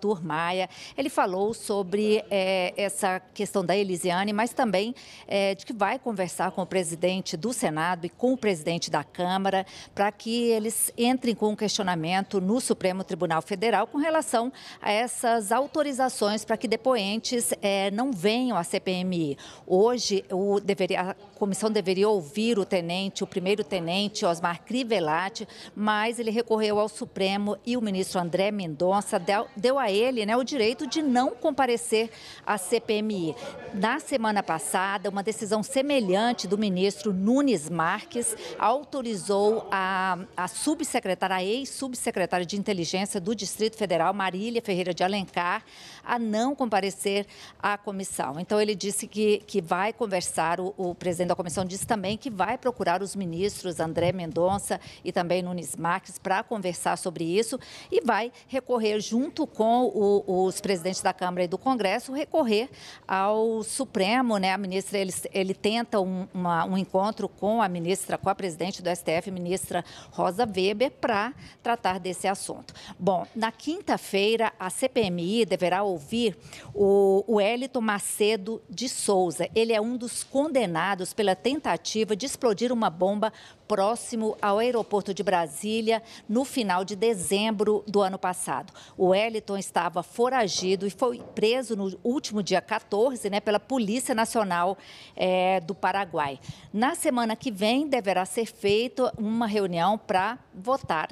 Arthur Maia. Ele falou sobre essa questão da Elisiane, mas também de que vai conversar com o presidente do Senado e com o presidente da Câmara para que eles entrem com um questionamento no Supremo Tribunal Federal com relação a essas autorizações para que depoentes não venham à CPMI. Hoje, a comissão deveria ouvir o primeiro-tenente Osmar Crivellat, mas ele recorreu ao Supremo e o ministro André Mendonça deu a ele, né, o direito de não comparecer à CPMI. Na semana passada, uma decisão semelhante do ministro Nunes Marques autorizou a ex-subsecretária de Inteligência do Distrito Federal, Marília Ferreira de Alencar, a não comparecer à comissão. Então, ele disse que vai conversar, o presidente da comissão disse também que vai procurar os ministros André Mendonça e também Nunes Marques para conversar sobre isso e vai recorrer, junto com os presidentes da Câmara e do Congresso, recorrer ao Supremo, né? A ministra, ele tenta um encontro com a presidente do STF, ministra Rosa Weber, para tratar desse assunto. Bom, na quinta-feira, a CPMI deverá ouvir o Wellington Macedo de Souza. Ele é um dos condenados pela tentativa de explodir uma bomba próximo ao aeroporto de Brasília no final de dezembro do ano passado. O Wellington estava foragido e foi preso no último dia 14, né, pela Polícia Nacional do Paraguai. Na semana que vem deverá ser feita uma reunião para votar